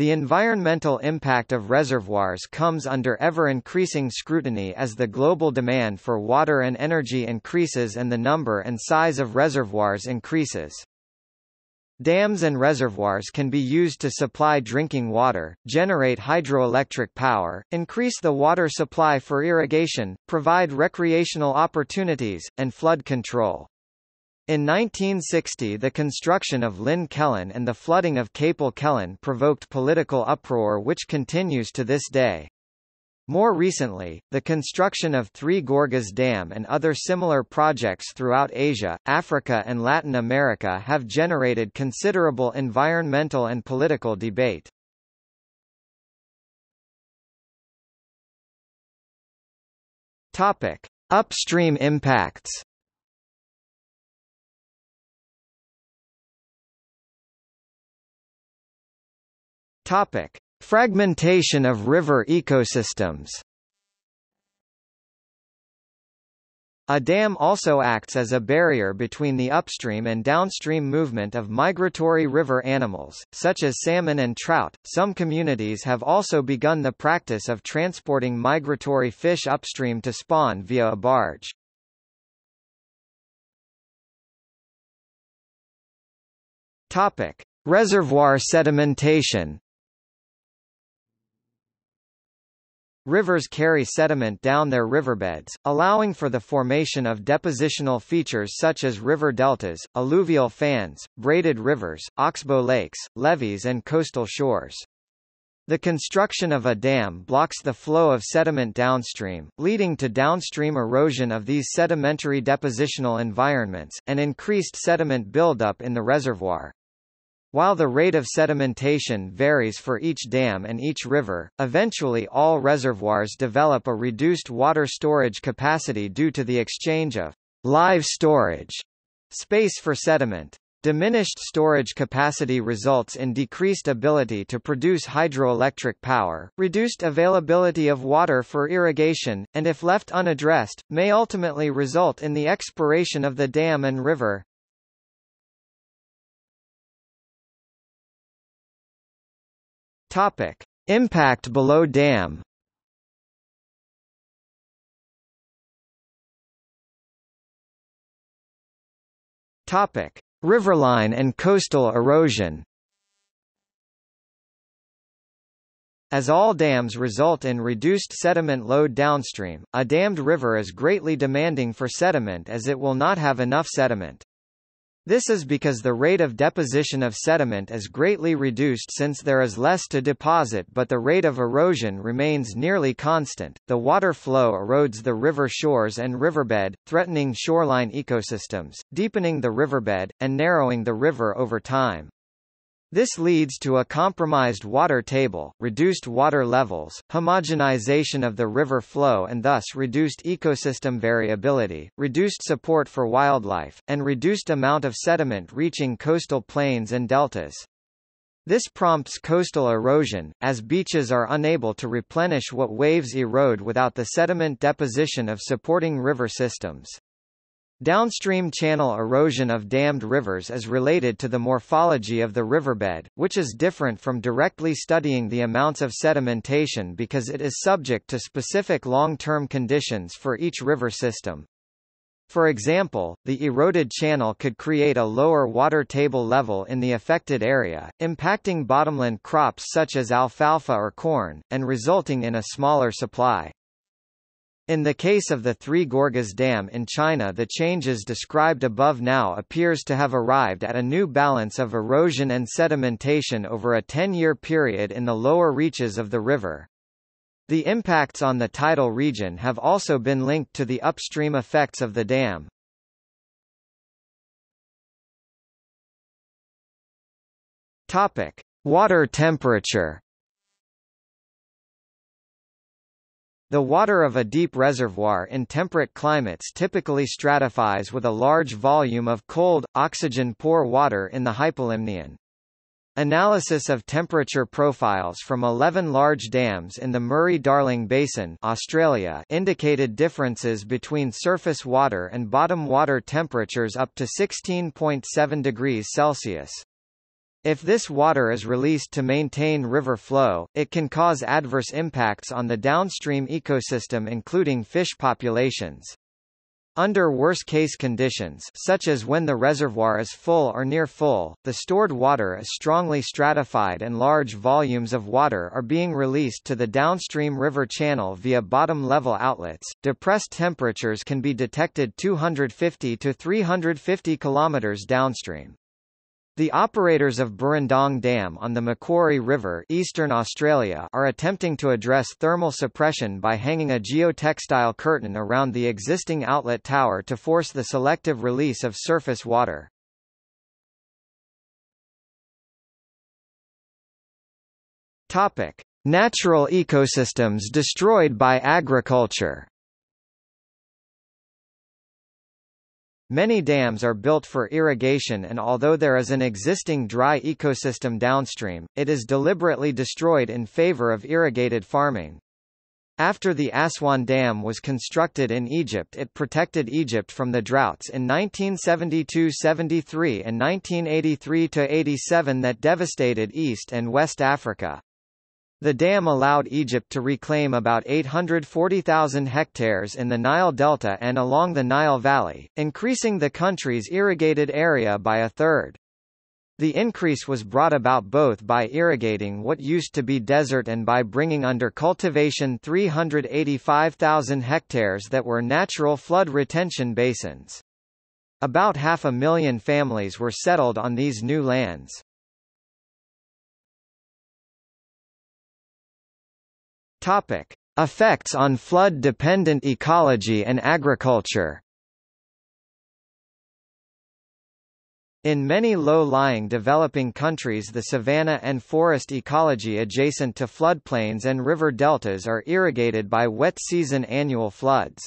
The environmental impact of reservoirs comes under ever-increasing scrutiny as the global demand for water and energy increases and the number and size of reservoirs increases. Dams and reservoirs can be used to supply drinking water, generate hydroelectric power, increase the water supply for irrigation, provide recreational opportunities, and flood control. In 1960, the construction of Lynn Kellen and the flooding of Capel Kellen provoked political uproar which continues to this day. More recently, the construction of Three Gorges Dam and other similar projects throughout Asia, Africa and Latin America have generated considerable environmental and political debate. Topic: Upstream impacts. Topic: Fragmentation of river ecosystems. A dam also acts as a barrier between the upstream and downstream movement of migratory river animals, such as salmon and trout. Some communities have also begun the practice of transporting migratory fish upstream to spawn via a barge. Topic: Reservoir sedimentation. Rivers carry sediment down their riverbeds, allowing for the formation of depositional features such as river deltas, alluvial fans, braided rivers, oxbow lakes, levees and coastal shores. The construction of a dam blocks the flow of sediment downstream, leading to downstream erosion of these sedimentary depositional environments, and increased sediment buildup in the reservoir. While the rate of sedimentation varies for each dam and each river, eventually all reservoirs develop a reduced water storage capacity due to the exchange of live storage space for sediment. Diminished storage capacity results in decreased ability to produce hydroelectric power, reduced availability of water for irrigation, and if left unaddressed, may ultimately result in the expiration of the dam and river. Topic: Impact below dam. Topic: Riverline and coastal erosion. As all dams result in reduced sediment load downstream, a dammed river is greatly demanding for sediment as it will not have enough sediment. This is because the rate of deposition of sediment is greatly reduced since there is less to deposit, but the rate of erosion remains nearly constant. The water flow erodes the river shores and riverbed, threatening shoreline ecosystems, deepening the riverbed, and narrowing the river over time. This leads to a compromised water table, reduced water levels, homogenization of the river flow and thus reduced ecosystem variability, reduced support for wildlife, and reduced amount of sediment reaching coastal plains and deltas. This prompts coastal erosion, as beaches are unable to replenish what waves erode without the sediment deposition of supporting river systems. Downstream channel erosion of dammed rivers is related to the morphology of the riverbed, which is different from directly studying the amounts of sedimentation because it is subject to specific long-term conditions for each river system. For example, the eroded channel could create a lower water table level in the affected area, impacting bottomland crops such as alfalfa or corn, and resulting in a smaller supply. In the case of the Three Gorges Dam in China, the changes described above now appears to have arrived at a new balance of erosion and sedimentation over a 10-year period in the lower reaches of the river. The impacts on the tidal region have also been linked to the upstream effects of the dam. Topic: Water temperature. The water of a deep reservoir in temperate climates typically stratifies with a large volume of cold, oxygen-poor water in the hypolimnion. Analysis of temperature profiles from 11 large dams in the Murray-Darling Basin, Australia, indicated differences between surface water and bottom water temperatures up to 16.7 degrees Celsius. If this water is released to maintain river flow, it can cause adverse impacts on the downstream ecosystem, including fish populations. Under worst-case conditions, such as when the reservoir is full or near full, the stored water is strongly stratified and large volumes of water are being released to the downstream river channel via bottom-level outlets. Depressed temperatures can be detected 250 to 350 kilometers downstream. The operators of Burrendong Dam on the Macquarie River, Eastern Australia, are attempting to address thermal suppression by hanging a geotextile curtain around the existing outlet tower to force the selective release of surface water. Topic: Natural ecosystems destroyed by agriculture. Many dams are built for irrigation, and although there is an existing dry ecosystem downstream, it is deliberately destroyed in favor of irrigated farming. After the Aswan Dam was constructed in Egypt, it protected Egypt from the droughts in 1972–73 and 1983–87 that devastated East and West Africa. The dam allowed Egypt to reclaim about 840,000 hectares in the Nile Delta and along the Nile Valley, increasing the country's irrigated area by a third. The increase was brought about both by irrigating what used to be desert and by bringing under cultivation 385,000 hectares that were natural flood retention basins. About 500,000 families were settled on these new lands. Topic: Effects on flood-dependent ecology and agriculture. In many low-lying developing countries, the savanna and forest ecology adjacent to floodplains and river deltas are irrigated by wet-season annual floods.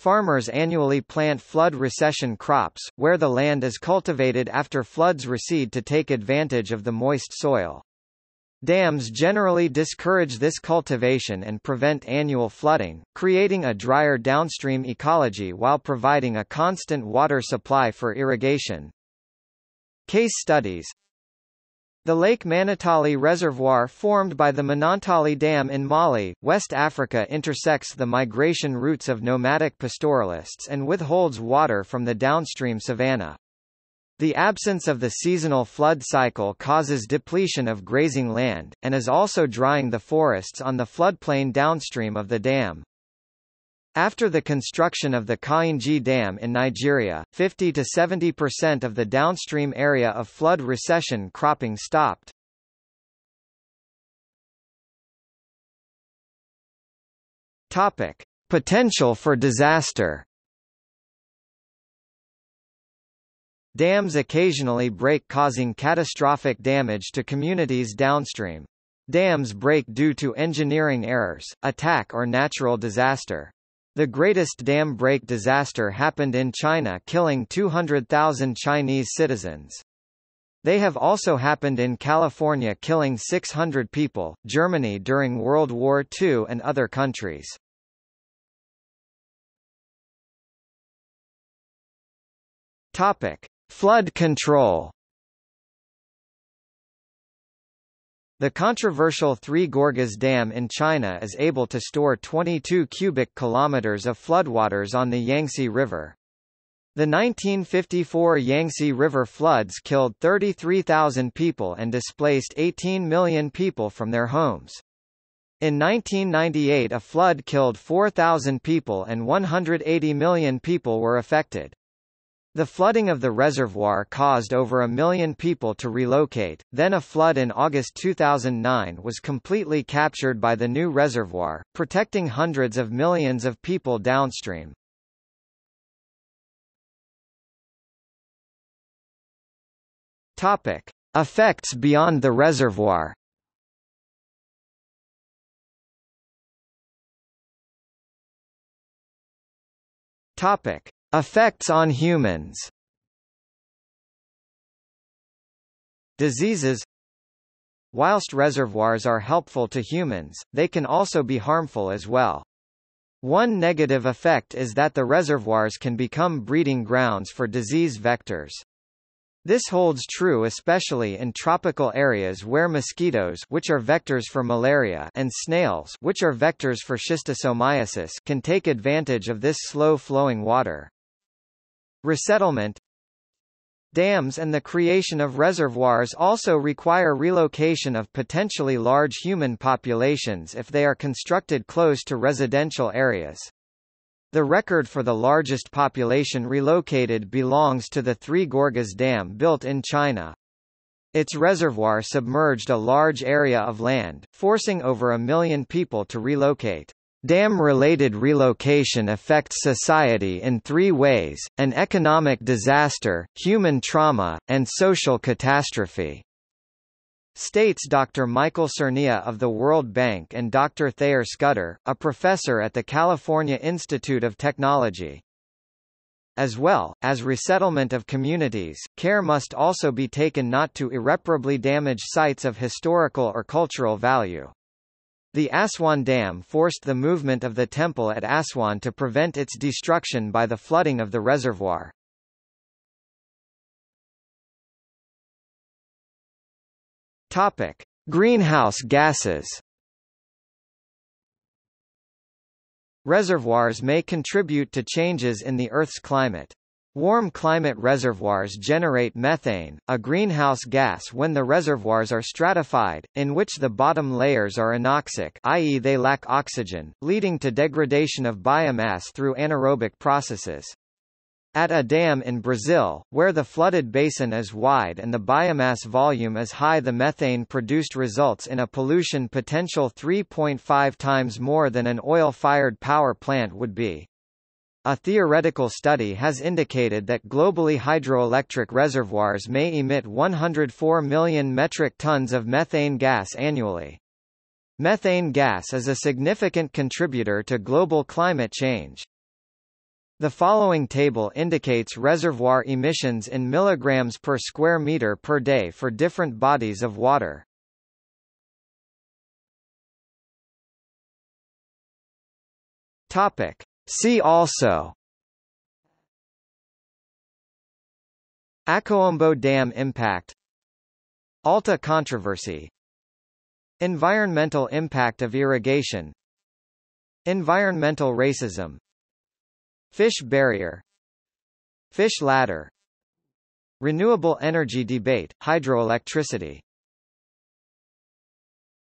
Farmers annually plant flood recession crops, where the land is cultivated after floods recede to take advantage of the moist soil. Dams generally discourage this cultivation and prevent annual flooding, creating a drier downstream ecology while providing a constant water supply for irrigation. Case studies: the Lake Manantali Reservoir formed by the Manantali Dam in Mali, West Africa intersects the migration routes of nomadic pastoralists and withholds water from the downstream savanna. The absence of the seasonal flood cycle causes depletion of grazing land, and is also drying the forests on the floodplain downstream of the dam. After the construction of the Kainji Dam in Nigeria, 50 to 70% of the downstream area of flood recession cropping stopped. Topic: Potential for disaster. Dams occasionally break, causing catastrophic damage to communities downstream. Dams break due to engineering errors, attack or natural disaster. The greatest dam break disaster happened in China, killing 200,000 Chinese citizens. They have also happened in California, killing 600 people, Germany during World War II, and other countries. Topic: Flood control. The controversial Three Gorges Dam in China is able to store 22 cubic kilometers of floodwaters on the Yangtze River. The 1954 Yangtze River floods killed 33,000 people and displaced 18 million people from their homes. In 1998, a flood killed 4,000 people and 180 million people were affected. The flooding of the reservoir caused over 1 million people to relocate. Then a flood in August 2009 was completely captured by the new reservoir, protecting hundreds of millions of people downstream. Topic: Effects beyond the reservoir. Topic: Effects on humans. Diseases. Whilst reservoirs are helpful to humans, they can also be harmful as well. One negative effect is that the reservoirs can become breeding grounds for disease vectors. This holds true especially in tropical areas where mosquitoes, which are vectors for malaria, and snails, which are vectors for schistosomiasis, can take advantage of this slow-flowing water. Resettlement. Dams and the creation of reservoirs also require relocation of potentially large human populations if they are constructed close to residential areas. The record for the largest population relocated belongs to the Three Gorges Dam built in China. Its reservoir submerged a large area of land, forcing over 1 million people to relocate. Dam-related relocation affects society in three ways: an economic disaster, human trauma, and social catastrophe, states Dr. Michael Cernia of the World Bank and Dr. Thayer Scudder, a professor at the California Institute of Technology. As well, as resettlement of communities, care must also be taken not to irreparably damage sites of historical or cultural value. The Aswan Dam forced the movement of the temple at Aswan to prevent its destruction by the flooding of the reservoir. Topic: Greenhouse gases. Reservoirs may contribute to changes in the Earth's climate. Warm climate reservoirs generate methane, a greenhouse gas, when the reservoirs are stratified, in which the bottom layers are anoxic, i.e. they lack oxygen, leading to degradation of biomass through anaerobic processes. At a dam in Brazil, where the flooded basin is wide and the biomass volume is high, the methane produced results in a pollution potential 3.5 times more than an oil-fired power plant would be. A theoretical study has indicated that globally hydroelectric reservoirs may emit 104 million metric tons of methane gas annually. Methane gas is a significant contributor to global climate change. The following table indicates reservoir emissions in milligrams per square meter per day for different bodies of water. Topic: See also. Akombo Dam impact, Alta controversy, environmental impact of irrigation, environmental racism, fish barrier, fish ladder, renewable energy debate, hydroelectricity.